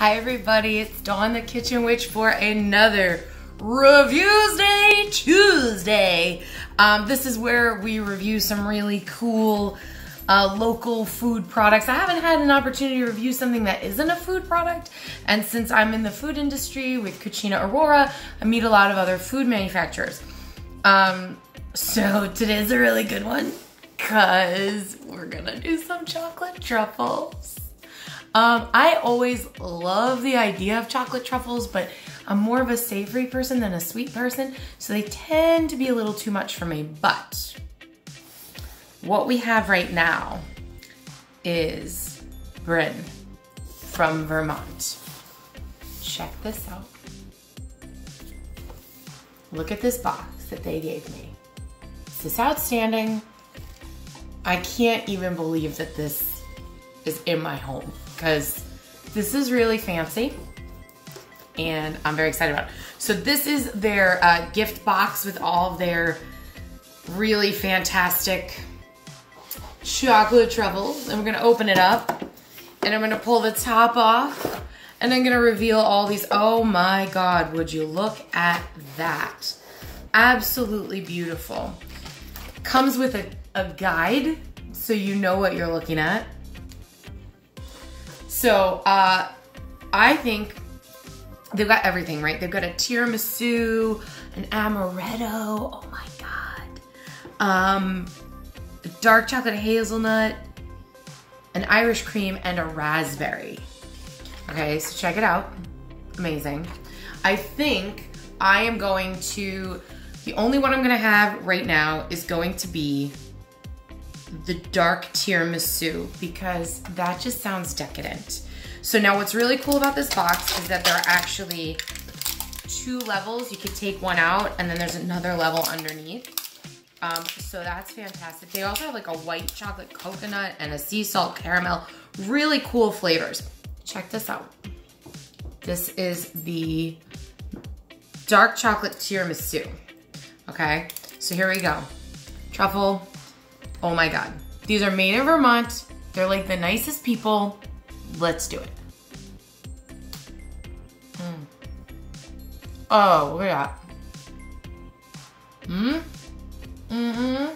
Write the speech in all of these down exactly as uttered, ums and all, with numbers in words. Hi everybody, it's Dawn the Kitchen Witch for another Reviewsday Tuesday. Um, this is where we review some really cool uh, local food products. I haven't had an opportunity to review something that isn't a food product, and since I'm in the food industry with Cucina Aurora, I meet a lot of other food manufacturers. Um, so today's a really good one because we're gonna do some chocolate truffles. Um, I always love the idea of chocolate truffles, but I'm more of a savory person than a sweet person, so they tend to be a little too much for me. But what we have right now is Brinn from Vermont. Check this out. Look at this box that they gave me. This is outstanding. I can't even believe that this is in my home because this is really fancy and I'm very excited about it. So this is their uh, gift box with all of their really fantastic chocolate truffles, and we're gonna open it up and I'm gonna pull the top off and I'm gonna reveal all these. Oh my God, would you look at that? Absolutely beautiful. Comes with a, a guide so you know what you're looking at. So uh, I think they've got everything, right? They've got a tiramisu, an amaretto, oh my God. Um, dark chocolate hazelnut, an Irish cream, and a raspberry. Okay, so check it out, amazing. I think I am going to, the only one I'm gonna have right now is going to be the dark tiramisu because that just sounds decadent. So now what's really cool about this box is that there are actually two levels. You could take one out and then there's another level underneath. Um, so that's fantastic. They also have like a white chocolate coconut and a sea salt caramel. Really cool flavors. Check this out. This is the dark chocolate tiramisu. Okay, so here we go. Truffle. Oh my God. These are made in Vermont. They're like the nicest people. Let's do it. Mm. Oh, look at that. Mm? Mm-hmm.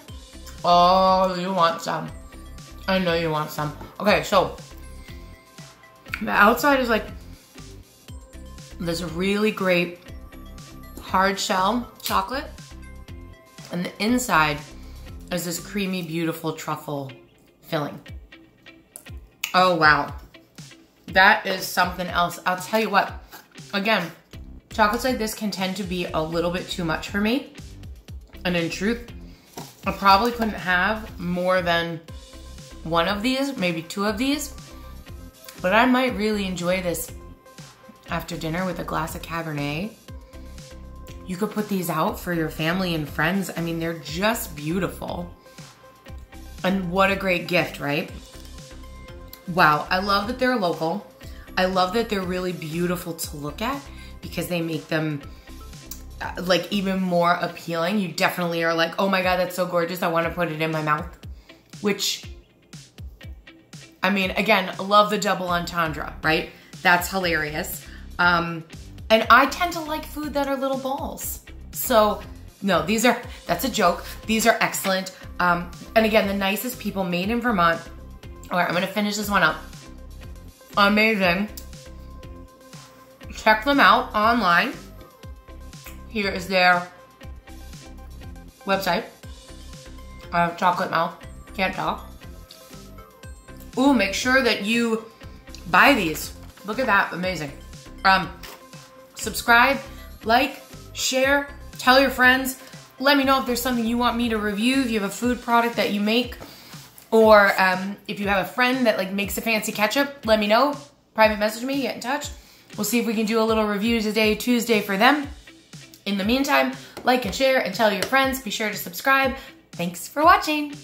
Oh, you want some. I know you want some. Okay, so the outside is like this really great hard shell chocolate. And the inside is this creamy, beautiful truffle filling. Oh wow, that is something else. I'll tell you what, again, chocolates like this can tend to be a little bit too much for me. And in truth, I probably couldn't have more than one of these, maybe two of these, but I might really enjoy this after dinner with a glass of Cabernet. You could put these out for your family and friends. I mean, they're just beautiful. And what a great gift, right? Wow, I love that they're local. I love that they're really beautiful to look at because they make them uh, like even more appealing. You definitely are like, oh my God, that's so gorgeous. I want to put it in my mouth, which, I mean, again, love the double entendre, right? That's hilarious. Um, And I tend to like food that are little balls. So no, these are, that's a joke. These are excellent. Um, and again, the nicest people, made in Vermont. All right, I'm gonna finish this one up. Amazing. Check them out online. Here is their website. I have chocolate mouth, can't talk. Ooh, make sure that you buy these. Look at that, amazing. Um, Subscribe, like, share, tell your friends. Let me know if there's something you want me to review, if you have a food product that you make, or um, if you have a friend that like makes a fancy ketchup, let me know. Private message me, get in touch. We'll see if we can do a little review today, Tuesday for them. In the meantime, like and share and tell your friends. Be sure to subscribe. Thanks for watching.